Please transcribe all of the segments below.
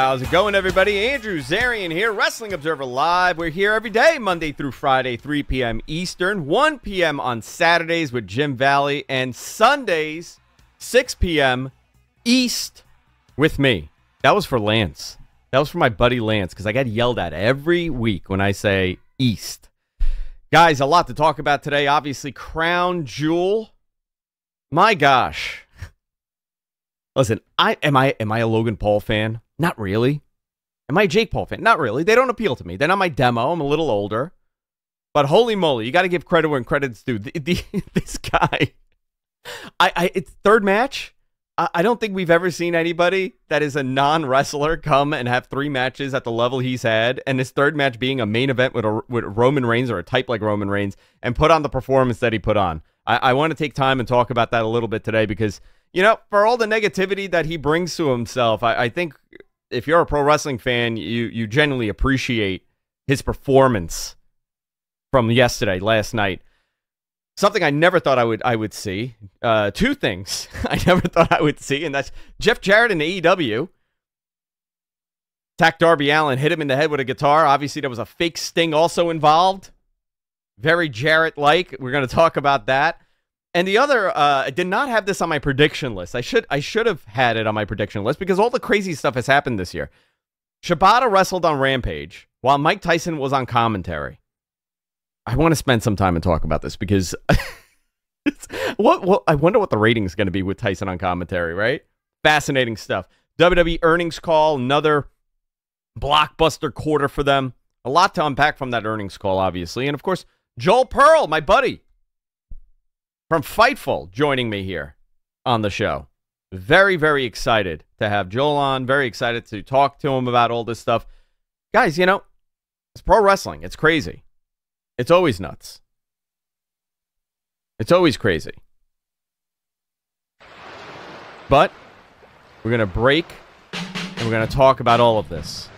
How's it going, everybody? Andrew Zarian here, Wrestling Observer Live. We're here every day, Monday through Friday, 3 p.m. Eastern, 1 p.m. on Saturdays with Jim Valley, and Sundays, 6 p.m. East with me. That was for Lance. That was for my buddy Lance, because I get yelled at every week when I say East. Guys, a lot to talk about today. Obviously, Crown Jewel. My gosh. Listen, am I a Logan Paul fan? Not really. Am I a Jake Paul fan? Not really. They don't appeal to me. They're not my demo. I'm a little older. But holy moly, you got to give credit when credit's due. This guy, it's third match. I don't think we've ever seen anybody that is a non-wrestler come and have three matches at the level he's had, and his third match being a main event with Roman Reigns, or a type like Roman Reigns, and put on the performance that he put on. I want to take time and talk about that a little bit today because, you know, for all the negativity that he brings to himself, I think if you're a pro wrestling fan, you genuinely appreciate his performance from yesterday, last night. Something I never thought I would see. Two things I never thought I would see, and that's Jeff Jarrett in AEW. Attacked Darby Allin, hit him in the head with a guitar. Obviously, there was a fake sting also involved. Very Jarrett-like. We're going to talk about that. And the other, I did not have this on my prediction list. I should have had it on my prediction list because all the crazy stuff has happened this year. Shibata wrestled on Rampage while Mike Tyson was on commentary. I want to spend some time and talk about this because I wonder what the rating is going to be with Tyson on commentary, right? Fascinating stuff. WWE earnings call, another blockbuster quarter for them. A lot to unpack from that earnings call, obviously. And, of course, Joel Pearl, my buddy, from Fightful, joining me here on the show. Very, very excited to have Joel on. Very excited to talk to him about all this stuff. Guys, you know, it's pro wrestling. It's crazy. It's always nuts. It's always crazy. But we're going to break, and we're going to talk about all of this.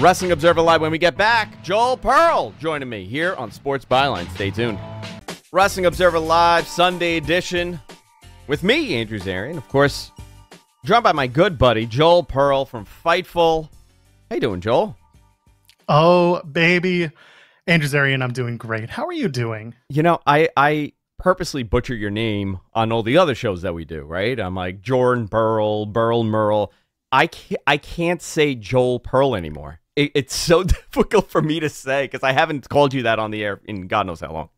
Wrestling Observer Live. When we get back, Joel Pearl joining me here on Sports Byline. Stay tuned. Wrestling Observer Live, Sunday edition, with me, Andrew Zarian. Of course, drawn by my good buddy, Joel Pearl from Fightful. How you doing, Joel? Oh, baby. Andrew Zarian, I'm doing great. How are you doing? You know, I purposely butcher your name on all the other shows that we do, right? I'm like Jordan Pearl, Burl Merle. I can't say Joel Pearl anymore. It's so difficult for me to say because I haven't called you that on the air in God knows how long.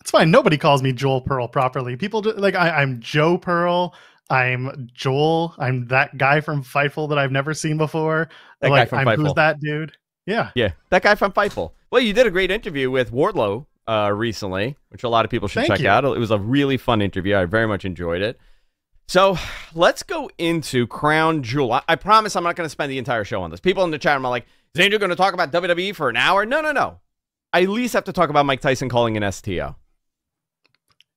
It's fine. Nobody calls me Joel Pearl properly. People do, like I'm Joe Pearl. I'm Joel. I'm that guy from Fightful that I've never seen before. That like, guy from Fightful. Who's that dude? Yeah. Yeah. That guy from Fightful. Well, you did a great interview with Wardlow recently, which a lot of people should check out. It was a really fun interview. I very much enjoyed it. So let's go into Crown Jewel. I promise I'm not going to spend the entire show on this. People in the chat are like, is Andrew going to talk about WWE for an hour? No, no, no. I at least have to talk about Mike Tyson calling an STO.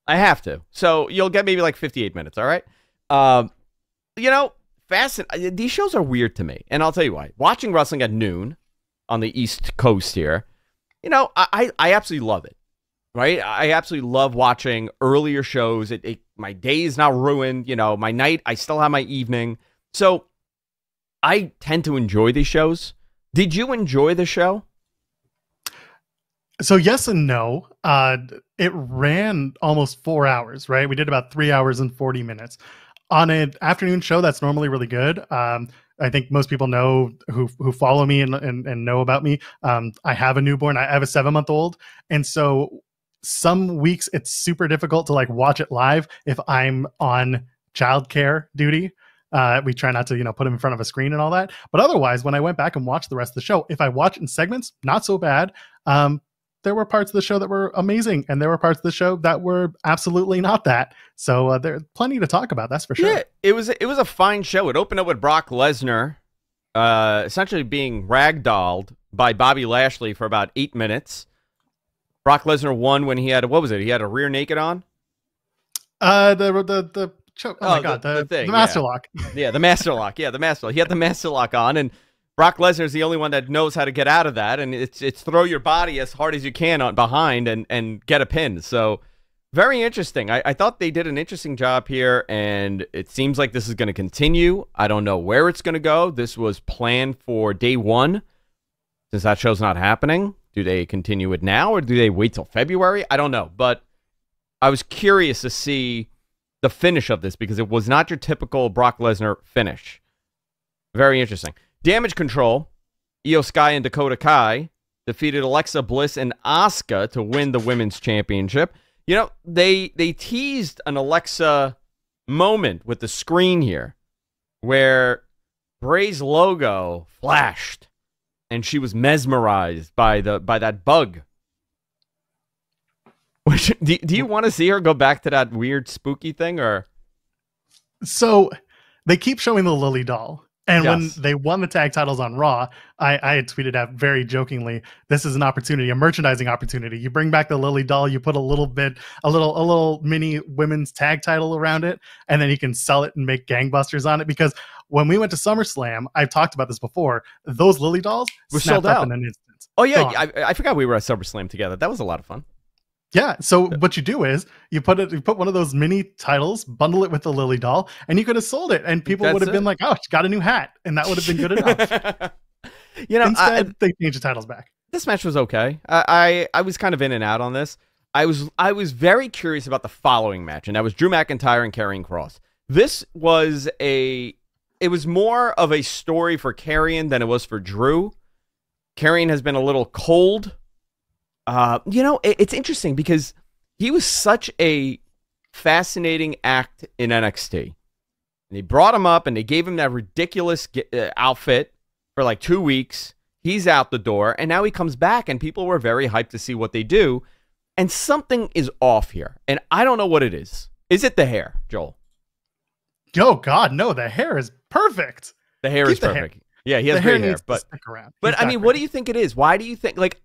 I have to. So you'll get maybe like 58 minutes, all right? You know, these shows are weird to me, and I'll tell you why. Watching wrestling at noon on the East Coast here, you know, I absolutely love it, right? I absolutely love watching earlier shows. My day is not ruined. You know, my night, I still have my evening. So I tend to enjoy these shows. Did you enjoy the show? So yes and no. It ran almost 4 hours, right? We did about 3 hours and 40 minutes on an afternoon show. That's normally really good. I think most people know who follow me and know about me. I have a newborn. I have a 7-month-old. And so some weeks it's super difficult to like watch it live if I'm on childcare duty. We try not to, you know, put him in front of a screen and all that. But otherwise, when I went back and watched the rest of the show, if I watch it in segments, not so bad. There were parts of the show that were amazing, and there were parts of the show that were absolutely not that. So there's plenty to talk about, that's for sure. Yeah, it was a fine show. It opened up with Brock Lesnar essentially being ragdolled by Bobby Lashley for about 8 minutes. Brock Lesnar won when he had, what was it? He had a rear naked on? The choke. Oh, my God. The master lock. Yeah, the master lock. Yeah, the master lock. He had the master lock on, and Brock Lesnar is the only one that knows how to get out of that, and it's throw your body as hard as you can on behind and get a pin. So Very interesting. I thought they did an interesting job here, and it seems like this is going to continue. I don't know where it's going to go. This was planned for day one. Since that show's not happening, do they continue it now, or do they wait till February? I don't know, but I was curious to see the finish of this, because it was not your typical Brock Lesnar finish. Very interesting. Damage Control, Io Sky and Dakota Kai defeated Alexa Bliss and Asuka to win the Women's Championship. You know, they teased an Alexa moment with the screen here where Bray's logo flashed and she was mesmerized by that bug. Which, do you want to see her go back to that weird spooky thing? Or so they keep showing the Lily doll. And yes, when they won the tag titles on Raw, I had tweeted out very jokingly, this is an opportunity, a merchandising opportunity. You bring back the Lily doll, you put a little mini women's tag title around it, and then you can sell it and make gangbusters on it. Because when we went to SummerSlam, I've talked about this before, those Lily dolls were sold out in an instant. Oh yeah, I forgot we were at SummerSlam together. That was a lot of fun. Yeah, so what you do is you put one of those mini titles, bundle it with the Lily doll, and you could have sold it, and people would have been like, "Oh, she got a new hat," and that would have been good enough. You know, instead they changed the titles back. This match was okay. I was kind of in and out on this. I was very curious about the following match, and that was Drew McIntyre and Karrion Cross. This was it was more of a story for Karrion than it was for Drew. Karrion has been a little cold. You know, it's interesting because he was such a fascinating act in NXT. And they brought him up and they gave him that ridiculous outfit for like 2 weeks. He's out the door, and now he comes back, and people were very hyped to see what they do. And something is off here, and I don't know what it is. Is it the hair, Joel? Oh, God, no. The hair is perfect. The hair is perfect. Yeah, he has great hair. But I mean, what do you think it is? Why do you think? Like,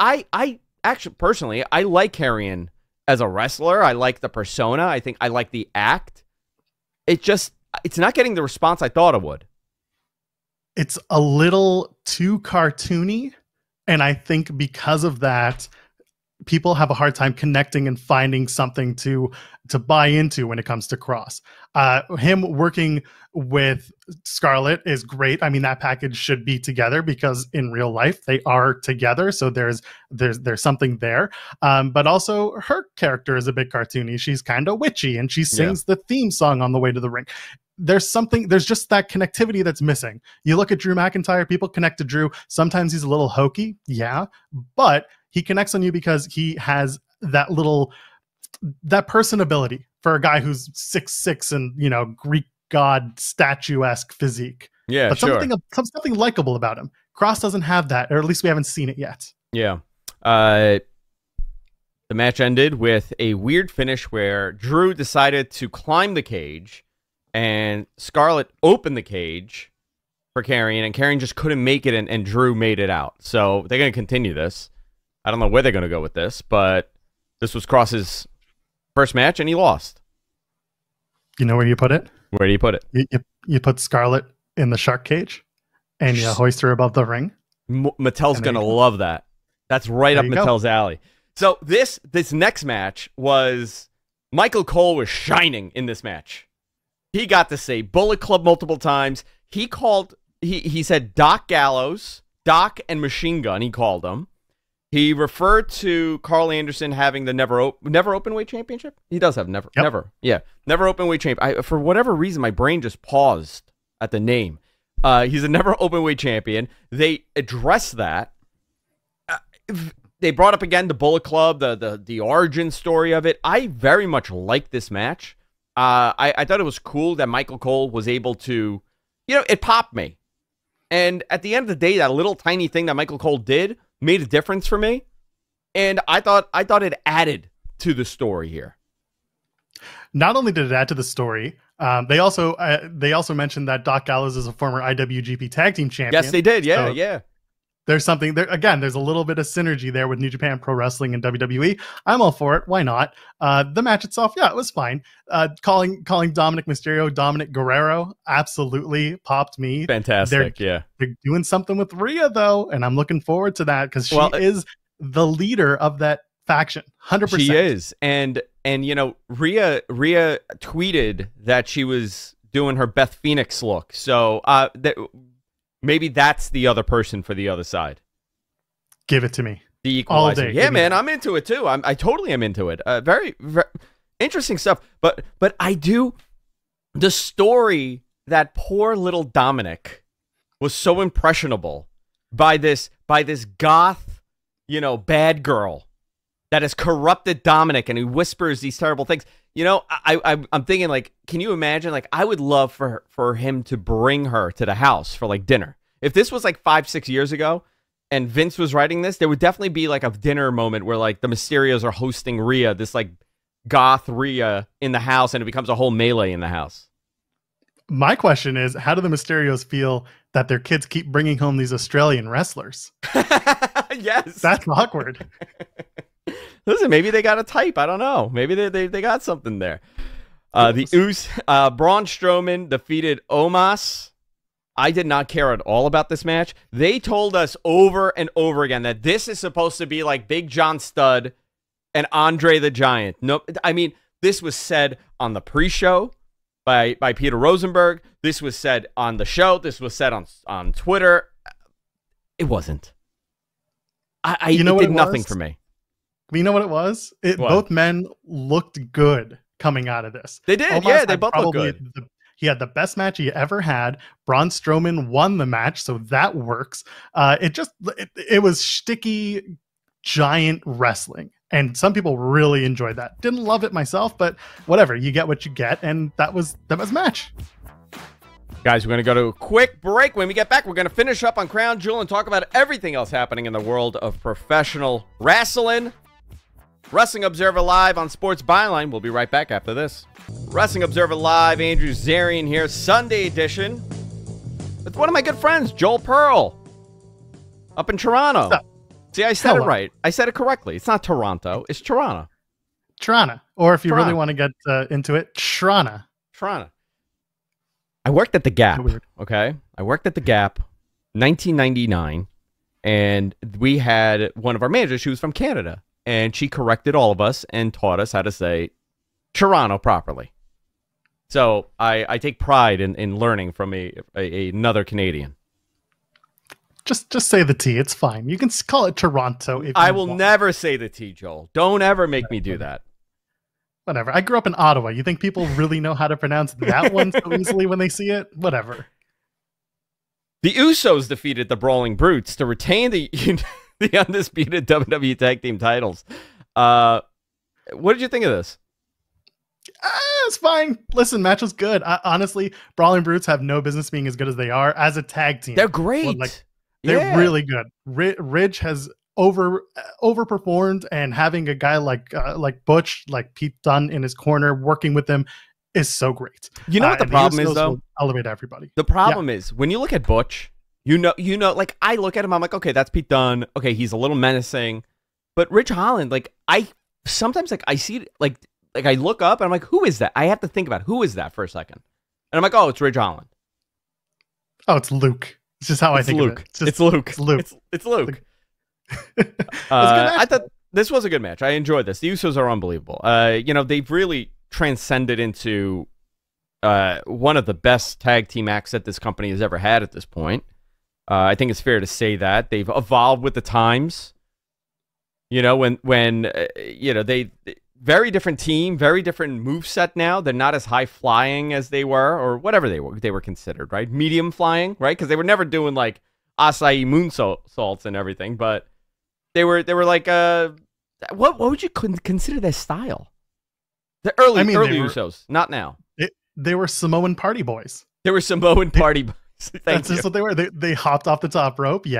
actually, personally, I like Karrion as a wrestler. I like the persona. I think I like the act. It just, it's not getting the response I thought it would. It's a little too cartoony. And I think because of that, people have a hard time connecting and finding something to buy into when it comes to Cross. Him working with Scarlett is great. I mean, that package should be together because in real life they are together. So there's something there. But also her character is a bit cartoony. She's kind of witchy, and she sings the theme song on the way to the ring. There's something, there's just that connectivity that's missing. You look at Drew McIntyre, people connect to Drew. Sometimes he's a little hokey. Yeah. But he connects on you because he has that little, that personability for a guy who's 6'6" and, you know, Greek god statuesque physique. Yeah, but something likable about him. Cross doesn't have that, or at least we haven't seen it yet. Yeah. The match ended with a weird finish where Drew decided to climb the cage and Scarlett opened the cage for Karrion, and Karrion just couldn't make it, and Drew made it out. So they're going to continue this. I don't know where they're going to go with this, but this was Cross's first match, and he lost. You know where you put it? Where do you put it? You put Scarlett in the shark cage, and you hoist her above the ring. Mattel's going to love that. That's right up Mattel's alley. So this next match was... Michael Cole was shining in this match. He got to say Bullet Club multiple times. He called... He said Doc Gallows, Doc and Machine Gun, he called them. He referred to Carl Anderson having the Never Openweight Championship. He does have Never Openweight Championship. For whatever reason, my brain just paused at the name. He's a Never Openweight Champion. They addressed that. They brought up again the Bullet Club, the origin story of it. I very much like this match. I thought it was cool that Michael Cole was able to, you know, it popped me. And at the end of the day, that little tiny thing that Michael Cole did made a difference for me, and I thought it added to the story here. Not only did it add to the story, they also mentioned that Doc Gallows is a former IWGP Tag Team Champion. Yes, they did. Yeah, so yeah. There's something there. Again, there's a little bit of synergy there with New Japan Pro Wrestling and WWE. I'm all for it. Why not? The match itself, yeah, it was fine. Calling Dominic Mysterio Dominic Guerrero absolutely popped me. Fantastic. They're doing something with Rhea, though, and I'm looking forward to that because she is the leader of that faction. 100%. She is. And And, you know, Rhea tweeted that she was doing her Beth Phoenix look. So maybe that's the other person for the other side. Give it to me. The Equalizer. All day. Yeah, man, I'm into it, too. I totally am into it. Very, very interesting stuff. But I do... The story that poor little Dominic was so impressionable by this goth, you know, bad girl that has corrupted Dominic, and he whispers these terrible things. You know, I'm thinking, like, can you imagine? Like, I would love for him to bring her to the house for, like, dinner. If this was, like, 5, 6 years ago and Vince was writing this, there would definitely be, like, a dinner moment where, like, the Mysterios are hosting Rhea, this, like, goth Rhea in the house, and it becomes a whole melee in the house. My question is, how do the Mysterios feel that their kids keep bringing home these Australian wrestlers? Yes. That's awkward. Listen, maybe they got a type. I don't know. Maybe they got something there. Braun Strowman defeated Omos. I did not care at all about this match. They told us over and over again that this is supposed to be like Big John Studd and Andre the Giant. No, I mean, this was said on the pre-show by Peter Rosenberg. This was said on the show. This was said on Twitter. It wasn't. It did nothing for me. You know what it was? Both men looked good coming out of this. They did. Omos, yeah, they both looked good. He had the best match he ever had. Braun Strowman won the match, so that works. It was shticky, giant wrestling. And some people really enjoyed that. Didn't love it myself, but whatever. You get what you get, and that was a match. Guys, we're going to go to a quick break. When we get back, we're going to finish up on Crown Jewel and talk about everything else happening in the world of professional wrestling. Wrestling Observer Live on Sports Byline. We'll be right back after this. Wrestling Observer Live, Andrew Zarian here, Sunday edition. With one of my good friends, Joel Pearl, up in Toronto. What's up? See, I said it right. I said it correctly. It's not Toronto. It's Toronto. Toronto. Or if you really want to get into it, Toronto. Toronto. I worked at the Gap. Okay. I worked at the Gap 1999. And we had one of our managers. She was from Canada. And she corrected all of us and taught us how to say Toronto properly. So I take pride in learning from another Canadian. Just say the T. It's fine. You can call it Toronto. If I will never say the T, Joel. Don't ever make me do that. Whatever. I grew up in Ottawa. You think people really know how to pronounce that one so easily when they see it? Whatever. The Usos defeated the Brawling Brutes to retain the undisputed WWE Tag Team titles. What did you think of this? It's fine. Listen, match was good. Honestly, Brawling Brutes have no business being as good as they are as a tag team. They're great. They're really good. Ridge has overperformed, and having a guy like Butch, like Pete Dunne in his corner working with him is so great. You know what the problem is, though? Elevate everybody. The problem is when you look at Butch, you know, like I look at him, I'm like, okay, that's Pete Dunne. Okay, he's a little menacing, but Ridge Holland, like I sometimes like I see like I look up and I'm like, who is that? I have to think about who is that for a second, and I'm like, oh, it's Ridge Holland. Oh, it's Luke. It's just how I think of it. It's Luke. It's Luke. It's Luke. I thought this was a good match. I enjoyed this. The Usos are unbelievable. You know, they've really transcended into one of the best tag team acts that this company has ever had at this point. I think it's fair to say that they've evolved with the times. You know, they very different team, very different moveset now. They're not as high flying as they were, or whatever they were considered, right? Medium flying, right? Because they were never doing like acai moonsaults and everything, but they were like what would you consider their style? The early Usos, not now. They were Samoan party boys. They were Samoan party boys. That's just what they were. They hopped off the top rope, and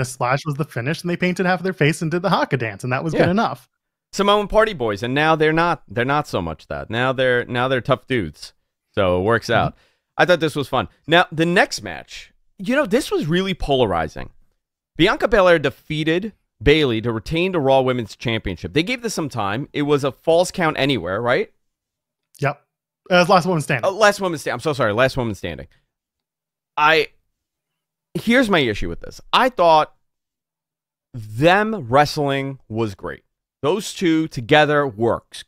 the splash was the finish, and they painted half of their face and did the haka dance, and that was good enough. Samoan party boys, and now they're not so much that. Now they're tough dudes. So it works out. I thought this was fun. Now the next match, you know, this was really polarizing. Bianca Belair defeated Bayley to retain the Raw Women's Championship. They gave this some time. It was a false count anywhere, right? Yep. It was last woman standing. Last woman standing. I'm so sorry. Last woman standing. Here's my issue with this. I thought them wrestling was great. Those two together works.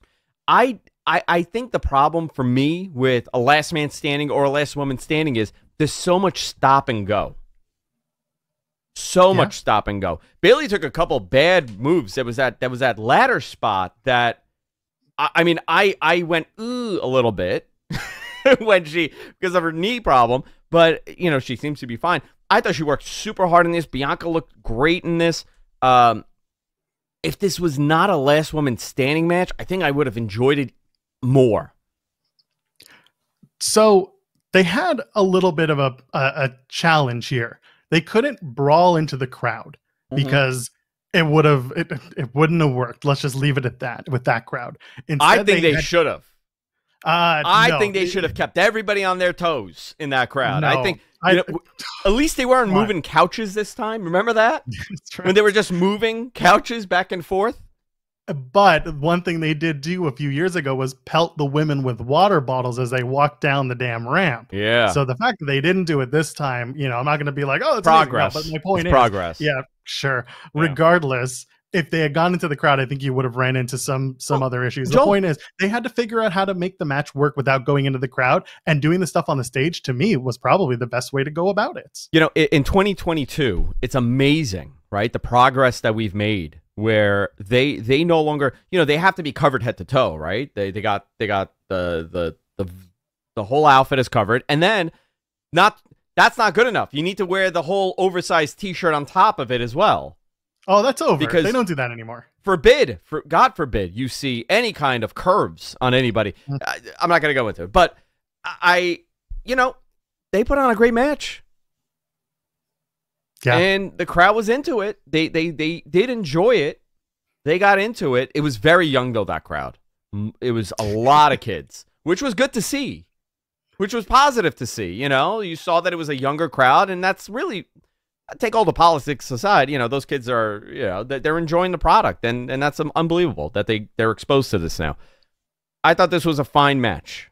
I think the problem for me with a last man standing or a last woman standing is there's so much stop and go. So much stop and go. Bayley took a couple bad moves. That was that ladder spot that I mean I went ooh a little bit when she, because of her knee problem, but you know, she seems to be fine. I thought she worked super hard in this. Bianca looked great in this. If this was not a last woman standing match, I think I would have enjoyed it more. So they had a little bit of a challenge here. They couldn't brawl into the crowd because it wouldn't have worked. Let's just leave it at that with that crowd. Instead, I think they should have. I think they should have kept everybody on their toes in that crowd. No, I think you know, at least they weren't moving couches this time. Remember that? Right. When they were just moving couches back and forth. But one thing they did do a few years ago was pelt the women with water bottles as they walked down the damn ramp. Yeah. So the fact that they didn't do it this time, you know, I'm not going to be like, oh, it's progress. No, but my point is progress. Yeah, sure. Yeah. Regardless, if they had gone into the crowd, I think you would have ran into some other issues. The point is they had to figure out how to make the match work without going into the crowd, and doing the stuff on the stage to me was probably the best way to go about it. You know, in 2022, it's amazing, right? The progress that we've made, where they no longer, you know, they have to be covered head to toe, right? They got the whole outfit is covered, and then that's not good enough. You need to wear the whole oversized T-shirt on top of it as well. Oh, that's over, because they don't do that anymore. Forbid, God forbid, you see any kind of curves on anybody. I'm not gonna go into it, but you know, they put on a great match. Yeah. And the crowd was into it. They did enjoy it. They got into it. It was very young, though, that crowd. It was a lot of kids, which was good to see, which was positive to see. You know, you saw that it was a younger crowd, and that's really, take all the politics aside, you know, those kids are, you know, they're enjoying the product, and that's unbelievable that they're exposed to this now. I thought this was a fine match.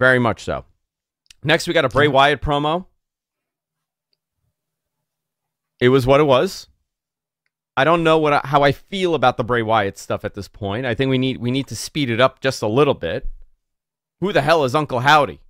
Very much so. Next, we got a Bray Wyatt promo. It was what it was. I don't know how I feel about the Bray Wyatt stuff at this point. I think we need to speed it up just a little bit. Who the hell is Uncle Howdy?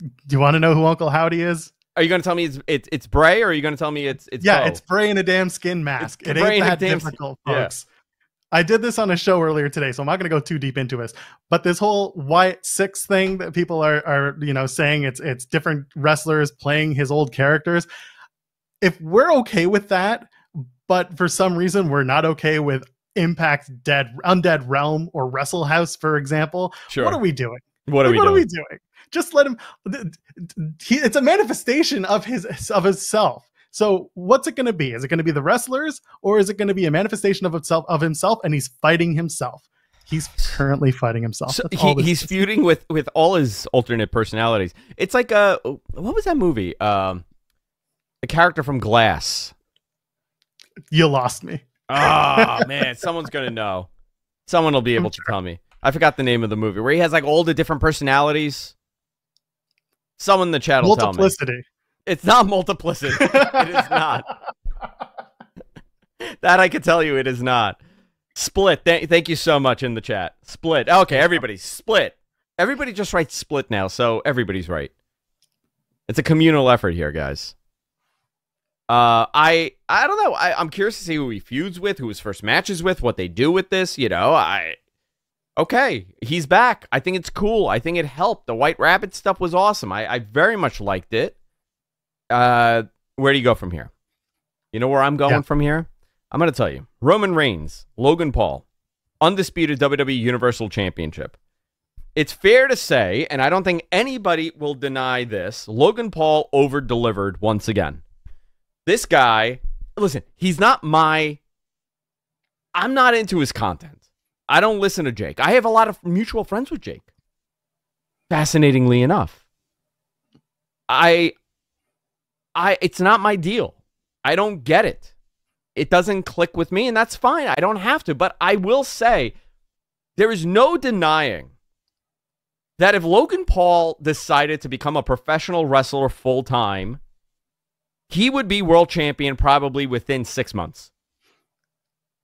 Do you want to know who Uncle Howdy is? Are you going to tell me it's Bray, or are you going to tell me it's Yeah, Bo? It's Bray in a damn skin mask. It ain't that difficult, folks. Yeah. I did this on a show earlier today, so I'm not going to go too deep into this. But this whole Wyatt 6 thing that people are you know, saying it's different wrestlers playing his old characters. If we're okay with that, but for some reason we're not okay with Impact, Undead Realm, or Wrestle House, for example, what are we doing? What are we doing? Just let him. It's a manifestation of his self. So what's it going to be? Is it going to be the wrestlers, or is it going to be a manifestation of himself? And he's fighting himself. He's currently fighting himself. So he's feuding with all his alternate personalities. It's like what was that movie? The character from Glass. You lost me. Oh, man. Someone's going to know. Someone will be able to tell me. I forgot the name of the movie where he has like all the different personalities. Someone in the chat will tell me. Multiplicity. It's not Multiplicity. It is not. That I could tell you it is not. Split. Thank you so much in the chat. Split. Okay, everybody. Split. Everybody just writes Split now, so everybody's right. It's a communal effort here, guys. I don't know. I'm curious to see who he feuds with, who his first match is with, what they do with this. You know, okay, he's back. I think it's cool. I think it helped. The White Rabbit stuff was awesome. I very much liked it. Where do you go from here? You know where I'm going from here? I'm going to tell you. Roman Reigns, Logan Paul, undisputed WWE Universal Championship. It's fair to say, and I don't think anybody will deny this, Logan Paul over-delivered once again. This guy, listen, he's not I'm not into his content. I don't listen to Jake. I have a lot of mutual friends with Jake. Fascinatingly enough. It's not my deal. I don't get it. It doesn't click with me, and that's fine. I don't have to, but I will say there is no denying that if Logan Paul decided to become a professional wrestler full-time, he would be world champion probably within 6 months.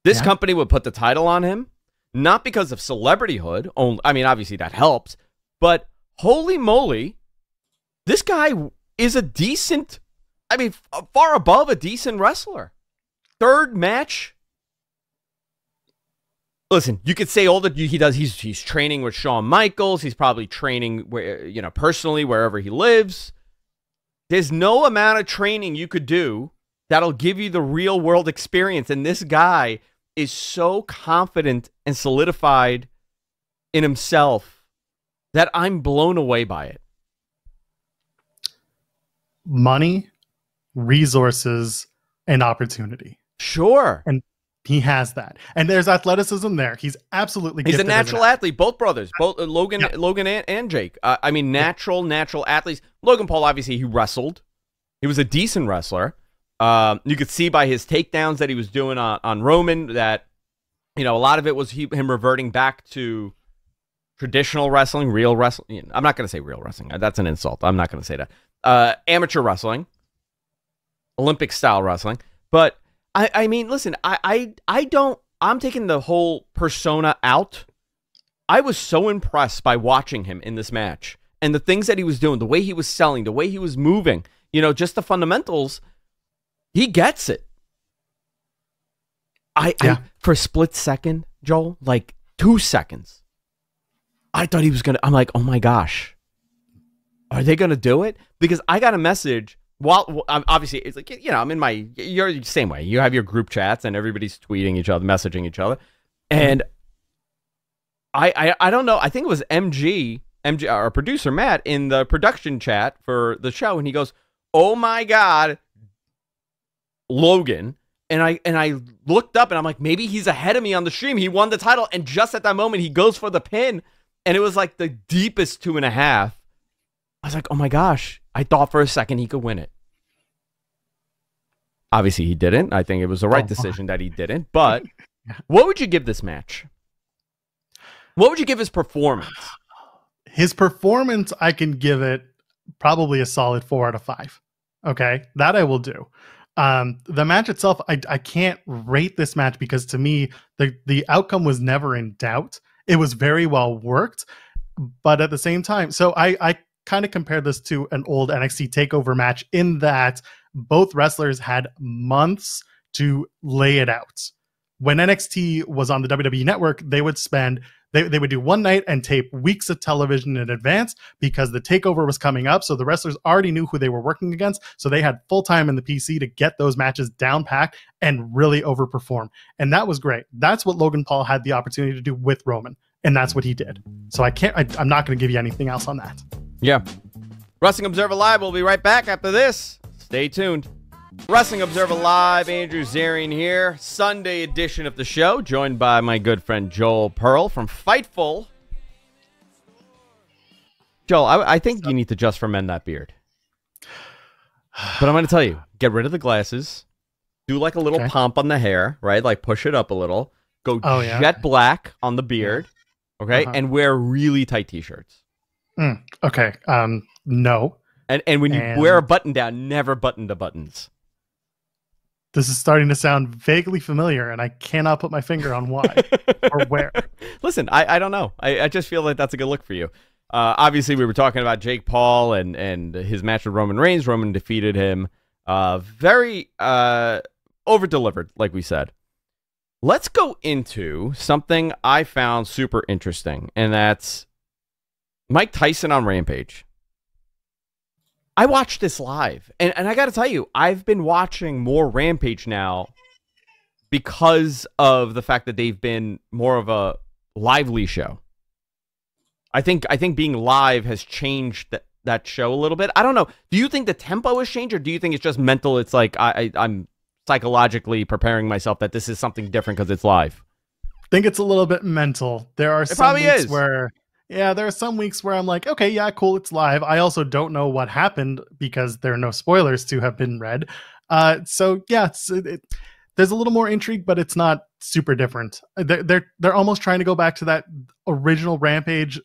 This company would put the title on him. not because of celebrityhood. Only, I mean, obviously that helps, but holy moly, this guy is a decent, I mean, far above a decent wrestler. Third match. Listen, you could say all that he does. He's training with Shawn Michaels. He's probably training where, you know, personally wherever he lives. There's no amount of training you could do that'll give you the real world experience. And this guy is so confident and solidified in himself that I'm blown away by it. Money, resources, and opportunity. Sure. And he has that. And there's athleticism there. He's absolutely gifted. He's a natural athlete. Both brothers, both Logan, yeah. Logan and Jake. I mean, natural athletes. Logan Paul, obviously, he wrestled. He was a decent wrestler. You could see by his takedowns that he was doing on Roman that, you know, a lot of it was him reverting back to traditional wrestling, real wrestling. I'm not going to say real wrestling. That's an insult. I'm not going to say that. Amateur wrestling, Olympic style wrestling. But I mean, listen, I don't, I'm taking the whole persona out. I was so impressed by watching him in this match and the things that he was doing, the way he was selling, the way he was moving, you know, just the fundamentals. He gets it. I for a split second, Joel, like 2 seconds, I thought he was going to, I'm like, oh my gosh, are they going to do it? Because I got a message. Well, obviously, it's like, you know, I'm in my, you're the same way. You have your group chats and everybody's tweeting each other, messaging each other. And I don't know. I think it was MG, our producer, Matt, in the production chat for the show. And he goes, oh my God, Logan. And I looked up and I'm like, maybe he's ahead of me on the stream. He won the title. And just at that moment, he goes for the pin. And it was like the deepest 2.5. I was like, oh my gosh. I thought for a second he could win it. Obviously, he didn't. I think it was the right decision that he didn't. But what would you give this match? What would you give his performance? His performance, I can give it probably a solid 4 out of 5. Okay, that I will do. The match itself, I can't rate this match because to me, the outcome was never in doubt. It was very well worked. But at the same time, so I kind of compared this to an old NXT TakeOver match in that both wrestlers had months to lay it out. When NXT was on the WWE Network, they would spend, they would do one night and tape weeks of television in advance because the TakeOver was coming up. So the wrestlers already knew who they were working against. So they had full time in the PC to get those matches down packed and really overperform. And that was great. That's what Logan Paul had the opportunity to do with Roman. And that's what he did. So I'm not going to give you anything else on that. Yeah. Wrestling Observer Live. We'll be right back after this. Stay tuned. Wrestling Observer Live. Andrew Zarian here. Sunday edition of the show. Joined by my good friend Joel Pearl from Fightful. Joel, I think you need to just amend that beard. But I'm going to tell you, get rid of the glasses. Do like a little pomp on the hair, right? Like push it up a little. Go jet black on the beard. Okay? And wear really tight t-shirts. Okay. No. And when you wear a button down, never button the buttons. This is starting to sound vaguely familiar, and I cannot put my finger on why or where. Listen, I don't know. I just feel like that's a good look for you. Obviously, we were talking about Jake Paul and his match with Roman Reigns. Roman defeated him very over-delivered, like we said. Let's go into something I found super interesting, and that's Mike Tyson on Rampage. I watched this live, and I got to tell you, I've been watching more Rampage now because of the fact that they've been more of a lively show. I think being live has changed that show a little bit. I don't know. Do you think the tempo has changed, or do you think it's just mental? It's like I'm psychologically preparing myself that this is something different because it's live. I think it's a little bit mental. There are some weeks where... Yeah, there are some weeks where I'm like, okay, yeah, cool, it's live. I also don't know what happened because there are no spoilers to have been read. So yeah, there's a little more intrigue, but it's not super different. They're almost trying to go back to that original Rampage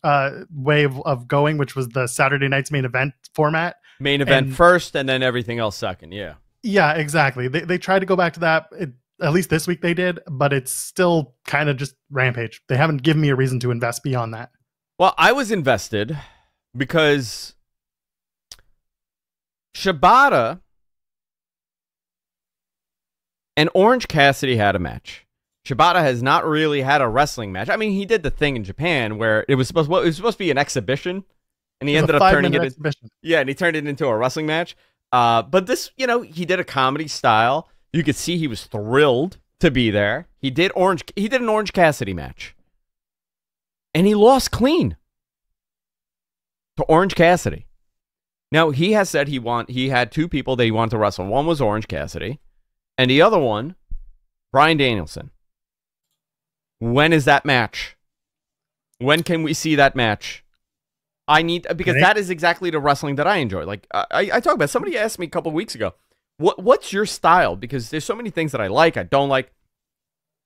way of going, which was the Saturday night's main event format. Main event first, and then everything else second. Yeah, exactly. They try to go back to that. at least this week they did, but it's still kind of just Rampage. They haven't given me a reason to invest beyond that. Well, I was invested because Shibata and Orange Cassidy had a match. Shibata has not really had a wrestling match. I mean, he did the thing in Japan where it was supposed to be an exhibition, and he ended up turning it into, yeah, and he turned it into a wrestling match. But this, you know, he did a comedy style. You could see he was thrilled to be there. He did an Orange Cassidy match, and he lost clean to Orange Cassidy. Now, he has said he had two people that he wanted to wrestle. One was Orange Cassidy, and the other one, Bryan Danielson. When is that match? When can we see that match? I need, because that is exactly the wrestling that I enjoy. Like I talk about, somebody asked me a couple of weeks ago, what's your style? Because there's so many things that I like, I don't like.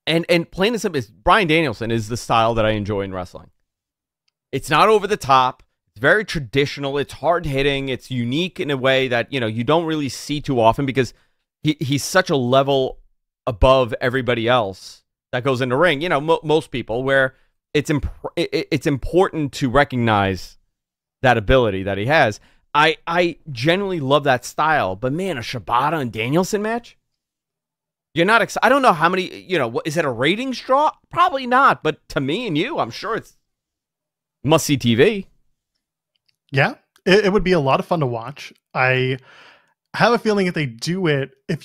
And plain and simple, Bryan Danielson is the style that I enjoy in wrestling. It's not over the top. It's very traditional. It's hard hitting. It's unique in a way that, you know, you don't really see too often, because he's such a level above everybody else that goes in the ring, you know, most people, where it's important to recognize that ability that he has. I generally love that style, but man, a Shibata and Danielson match, you're not excited. I don't know how many, you know, is it a ratings draw? Probably not, but to me and you, I'm sure it's must-see TV. Yeah, it would be a lot of fun to watch. I have a feeling if you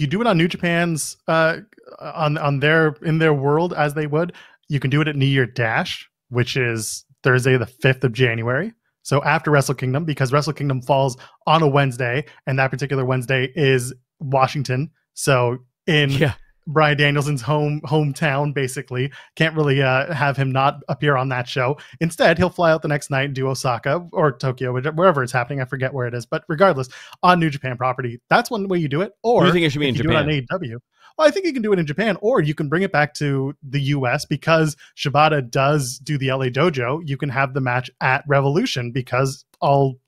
do it on New Japan's, in their world as they would, you can do it at New Year Dash, which is Thursday, the 5th of January. So after Wrestle Kingdom, because Wrestle Kingdom falls on a Wednesday, and that particular Wednesday is Washington. So in Bryan Danielson's hometown, basically, can't really have him not appear on that show. Instead, he'll fly out the next night and do Osaka or Tokyo, wherever it's happening. I forget where it is, but regardless, on New Japan property, that's one way you do it. Or you think it should be in Japan? Do it on AEW. Well, I think you can do it in Japan, or you can bring it back to the U.S. because Shibata does do the LA Dojo. You can have the match at Revolution, because all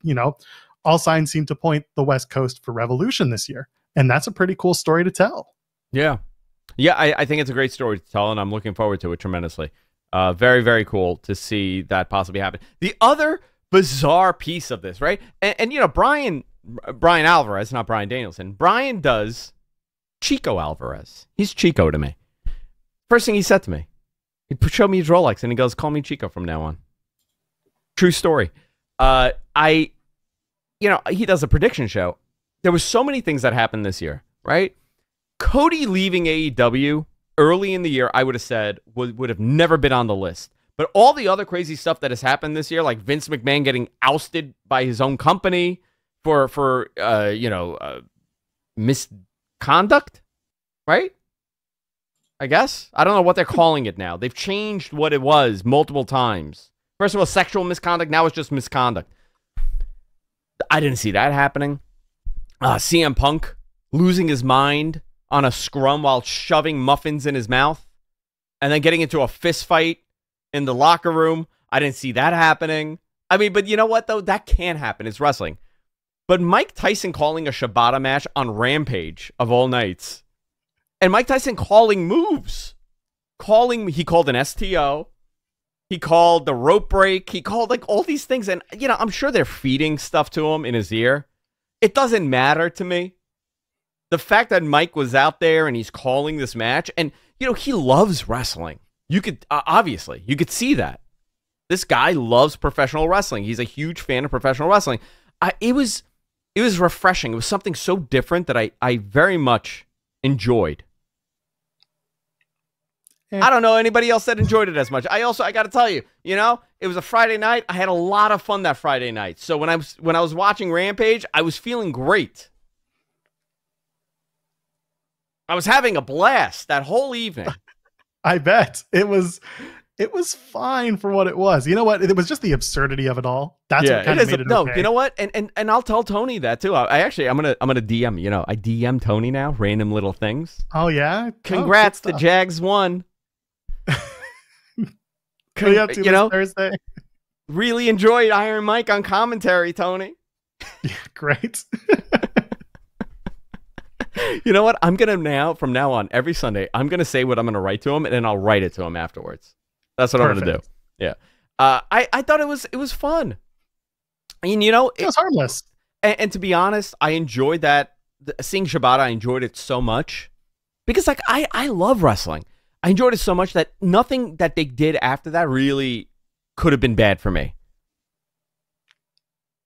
signs seem to point the West Coast for Revolution this year, and that's a pretty cool story to tell. Yeah. Yeah, I think it's a great story to tell, and I'm looking forward to it tremendously. Very, very cool to see that possibly happen. The other bizarre piece of this, right? And you know, Bryan Alvarez, not Bryan Danielson. Bryan does Chico Alvarez. He's Chico to me. First thing he said to me, he showed me his Rolex, and he goes, "Call me Chico from now on." True story. He does a prediction show. There were so many things that happened this year, right? Cody leaving AEW early in the year, I would have said, would have never been on the list. But all the other crazy stuff that has happened this year, like Vince McMahon getting ousted by his own company for misconduct, right? I guess. I don't know what they're calling it now. They've changed what it was multiple times. First of all, sexual misconduct. Now it's just misconduct. I didn't see that happening. CM Punk losing his mind on a scrum while shoving muffins in his mouth and then getting into a fist fight in the locker room. I didn't see that happening. I mean, but you know what, though? That can happen. It's wrestling. But Mike Tyson calling a Shibata match on Rampage of all nights, and Mike Tyson calling moves. He called an STO. He called the rope break. He called like all these things. And, you know, I'm sure they're feeding stuff to him in his ear. It doesn't matter to me. The fact that Mike was out there and he's calling this match, and, you know, he loves wrestling. You could, obviously, you could see that. This guy loves professional wrestling. He's a huge fan of professional wrestling. It was refreshing. It was something so different that I very much enjoyed. Yeah. I don't know anybody else that enjoyed it as much. I got to tell you, you know, it was a Friday night. I had a lot of fun that Friday night. So when I was watching Rampage, I was feeling great. I was having a blast that whole evening. I bet it was fine for what it was. You know what? It was just the absurdity of it all. That's what kind of made it okay. No, you know what? And I'll tell Tony that too. I'm gonna DM. You know, I DM Tony now. Random little things. Oh yeah! Congrats, the Jags won. You know, Thursday. Really enjoyed Iron Mike on commentary, Tony. Yeah, great. You know what? I'm gonna from now on, every Sunday, I'm gonna say what I'm gonna write to him, and then I'll write it to him afterwards. That's what I'm gonna do. Yeah. I thought it was fun. I mean, you know, it was harmless. And to be honest, I enjoyed that. Seeing Shibata, I enjoyed it so much because, like, I love wrestling. I enjoyed it so much that nothing that they did after that really could have been bad for me.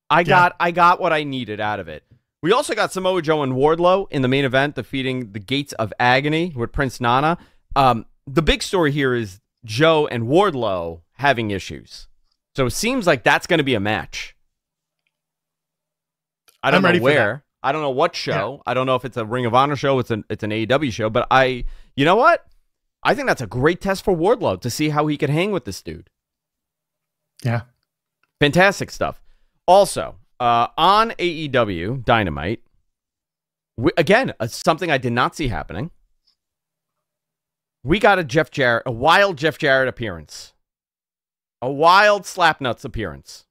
I got what I needed out of it. We also got Samoa Joe and Wardlow in the main event, defeating the Gates of Agony with Prince Nana. The big story here is Joe and Wardlow having issues. So it seems like that's going to be a match. I don't know where. I don't know what show. Yeah. I don't know if it's a Ring of Honor show. It's an AEW show. But you know what? I think that's a great test for Wardlow to see how he could hang with this dude. Yeah. Fantastic stuff. Also, on AEW Dynamite, again, something I did not see happening. We got a wild Jeff Jarrett appearance. A wild Slapnuts appearance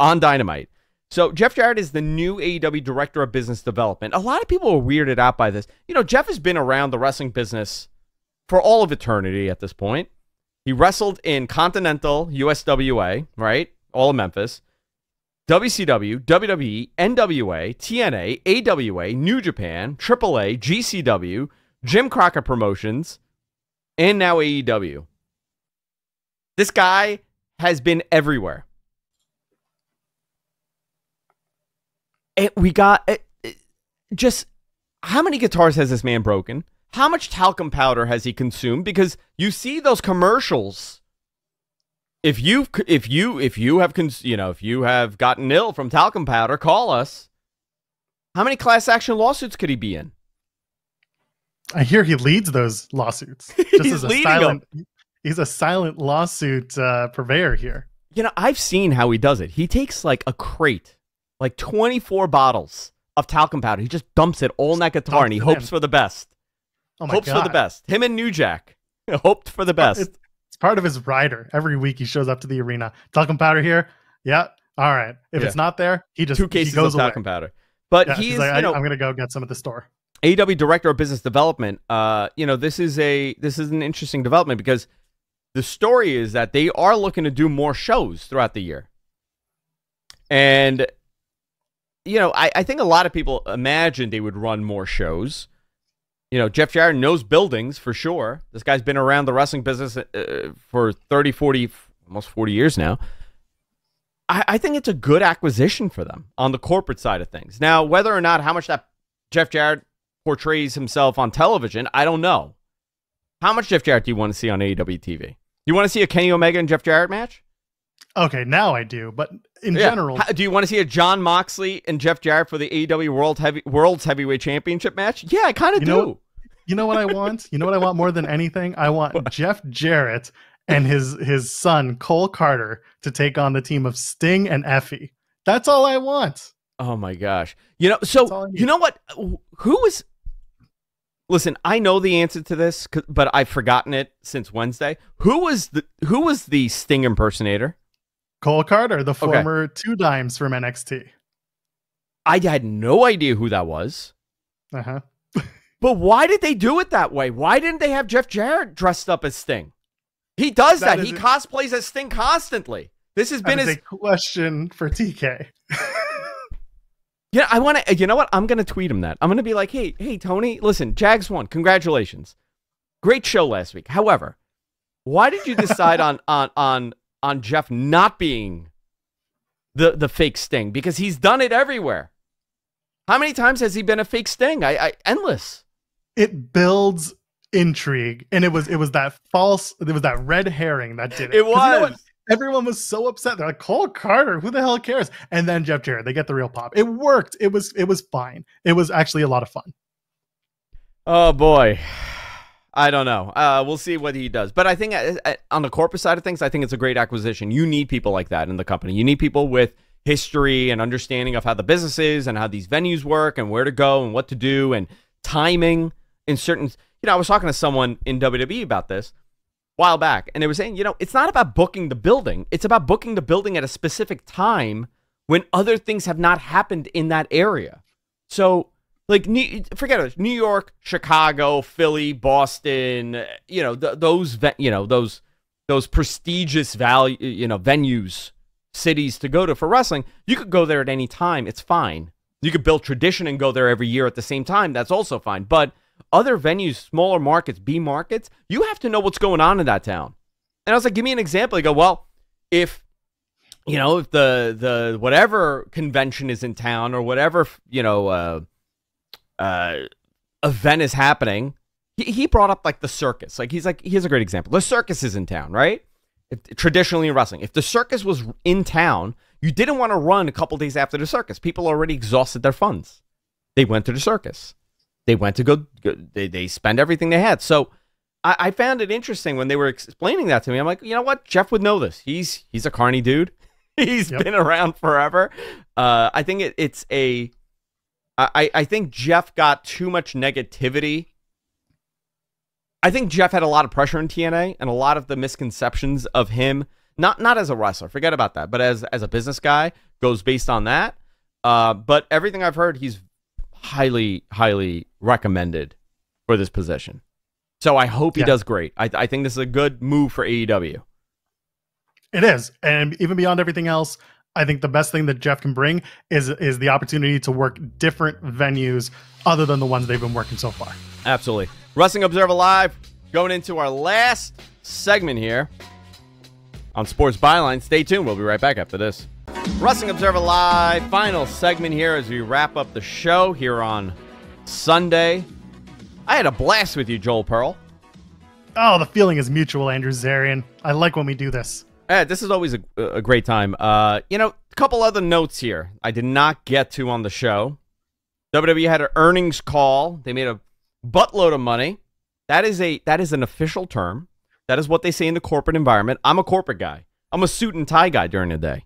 on Dynamite. So Jeff Jarrett is the new AEW Director of Business Development. A lot of people are weirded out by this. You know, Jeff has been around the wrestling business for all of eternity at this point. He wrestled in Continental, USWA, right? All of Memphis, WCW, WWE, NWA, TNA, AWA, New Japan, AAA, GCW, Jim Crockett Promotions, and now AEW. This guy has been everywhere. And we got just how many guitars has this man broken? How much talcum powder has he consumed? Because you see those commercials. If you have gotten ill from talcum powder, call us. How many class action lawsuits could he be in? I hear he leads those lawsuits. He's a silent lawsuit purveyor here. You know, I've seen how he does it. He takes like a crate, like 24 bottles of talcum powder. He just dumps it all in that guitar and he hopes for the best. Oh my God. Hopes for the best. Him and New Jack hoped for the best. It's part of his rider. Every week he shows up to the arena. Talcum powder here. Yeah. All right. If it's not there, he just goes away. Talcum powder. But he's like, you know, I'm going to go get some at the store. AEW Director of Business Development. You know, this is an interesting development because the story is that they are looking to do more shows throughout the year. And you know, I think a lot of people imagined they would run more shows. You know, Jeff Jarrett knows buildings for sure. This guy's been around the wrestling business for 30, 40, almost 40 years now. I think it's a good acquisition for them on the corporate side of things. Now, whether or not how much that Jeff Jarrett portrays himself on television, I don't know. How much Jeff Jarrett do you want to see on AEW TV? You want to see a Kenny Omega and Jeff Jarrett match? Okay, now I do, but in general. Do you want to see a Jon Moxley and Jeff Jarrett for the AEW World's Heavyweight Championship match? Yeah, I kind of do. You know what I want? You know what I want more than anything? I want Jeff Jarrett and his son, Cole Carter, to take on the team of Sting and Effie. That's all I want. Oh, my gosh. You know, so you know what? Who was... Listen, I know the answer to this, but I've forgotten it since Wednesday. Who was the Sting impersonator? Cole Carter, the former Two Dimes from NXT. I had no idea who that was. Uh-huh. But why did they do it that way? Why didn't they have Jeff Jarrett dressed up as Sting? He does that. He cosplays as Sting constantly. This has been his question for TK. Yeah, I want to. You know what? I'm going to tweet him that. I'm going to be like, hey, Tony, listen, Jags won. Congratulations. Great show last week. However, why did you decide on Jeff not being the fake Sting? Because he's done it everywhere. How many times has he been a fake Sting? Endless. It builds intrigue. And it was that false, it was that red herring that did it. It was. You know, everyone was so upset. They're like, Cole Carter, who the hell cares? And then Jeff Jarrett, they get the real pop. It worked. It was fine. It was actually a lot of fun. Oh boy. I don't know. We'll see what he does. But I think on the corporate side of things, I think it's a great acquisition. You need people like that in the company. You need people with history and understanding of how the business is and how these venues work and where to go and what to do and timing in certain... You know, I was talking to someone in WWE about this a while back, and they were saying, you know, it's not about booking the building. It's about booking the building at a specific time when other things have not happened in that area. So... Like, forget it, New York, Chicago, Philly, Boston, you know, those prestigious venues, cities to go to for wrestling. You could go there at any time. It's fine. You could build tradition and go there every year at the same time. That's also fine. But other venues, smaller markets, B markets, you have to know what's going on in that town. And I was like, give me an example. I go, well, if, you know, if the whatever convention is in town or whatever, you know, event is happening, he brought up like the circus. Like, he's like, here's a great example. The circus is in town, right? If, traditionally in wrestling, if the circus was in town, you didn't want to run a couple days after the circus. People already exhausted their funds. They went to the circus. They went to they spend everything they had. So I found it interesting when they were explaining that to me. I'm like, you know what? Jeff would know this. He's a carny dude. He's been around forever. I think I think Jeff got too much negativity. I think Jeff had a lot of pressure in TNA and a lot of the misconceptions of him. Not as a wrestler, forget about that, but as a business guy goes based on that. But everything I've heard, he's highly, highly recommended for this position. So I hope he does great. I think this is a good move for AEW. It is. And even beyond everything else, I think the best thing that Jeff can bring is the opportunity to work different venues other than the ones they've been working so far. Absolutely. Wrestling Observer Live, going into our last segment here on Sports Byline. Stay tuned. We'll be right back after this. Wrestling Observer Live, final segment here as we wrap up the show here on Sunday. I had a blast with you, Joel Pearl. Oh, the feeling is mutual, Andrew Zarian. I like when we do this. Yeah, this is always a great time. You know, a couple other notes here I did not get to on the show. WWE had an earnings call. They made a buttload of money. That is an official term. That is what they say in the corporate environment. I'm a corporate guy. I'm a suit and tie guy during the day.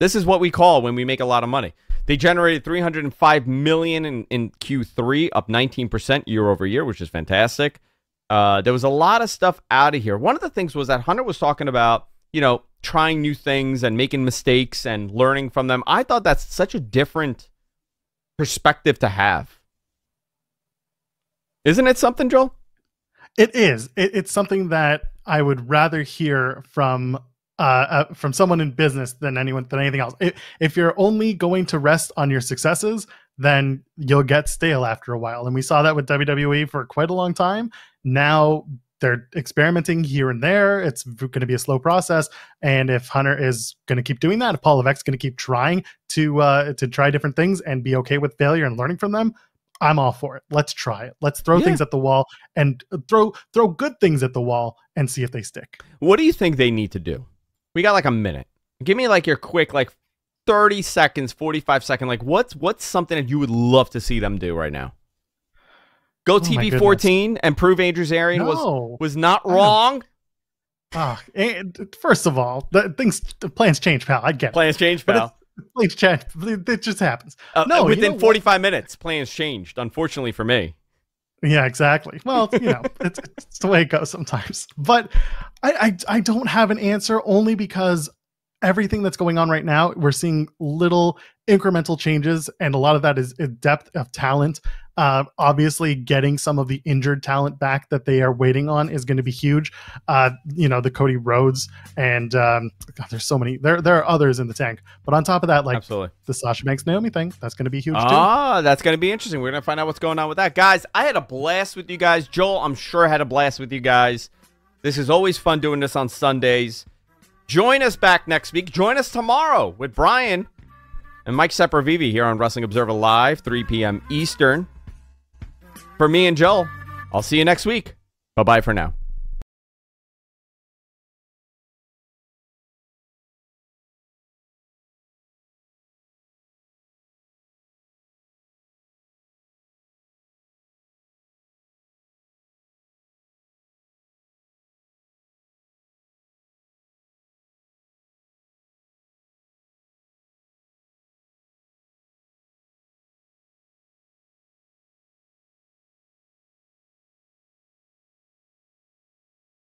This is what we call when we make a lot of money. They generated $305 million in Q3, up 19% year over year, which is fantastic. There was a lot of stuff out of here. One of the things was that Hunter was talking about, you know, trying new things and making mistakes and learning from them. I thought that's such a different perspective to have. Isn't it something, Joel? It is. It's something that I would rather hear from someone in business than anything else. If you're only going to rest on your successes, then you'll get stale after a while. And we saw that with WWE for quite a long time. Now they're experimenting here and there. It's going to be a slow process. And if Hunter is going to keep doing that, if Paul Levesque's going to keep trying to try different things and be okay with failure and learning from them, I'm all for it. Let's try it. Let's throw things at the wall and throw good things at the wall and see if they stick. What do you think they need to do? We got like a minute. Give me like your quick, like 30 seconds, 45 seconds. Like what's something that you would love to see them do right now? Go TV 14 and prove Andrew Zarian was not wrong. First of all, plans change, pal. I get it. Plans change, pal. Plans change. It just happens. No, within 45 minutes, plans changed. Unfortunately for me. Yeah, exactly. Well, you know, it's the way it goes sometimes. But I don't have an answer, only because everything that's going on right now, we're seeing little incremental changes, and a lot of that is depth of talent. Obviously, getting some of the injured talent back that they are waiting on is going to be huge. You know, the Cody Rhodes and God, there's so many. There are others in the tank, but on top of that, like the Sasha Banks Naomi thing, that's going to be huge too. Ah, that's going to be interesting. We're going to find out what's going on with that, guys. I had a blast with you guys. Joel, I'm sure had a blast with you guys. This is always fun doing this on Sundays. Join us back next week. Join us tomorrow with Brian and Mike Sempervivi here on Wrestling Observer Live, 3 p.m. Eastern. For me and Joel, I'll see you next week. Bye-bye for now.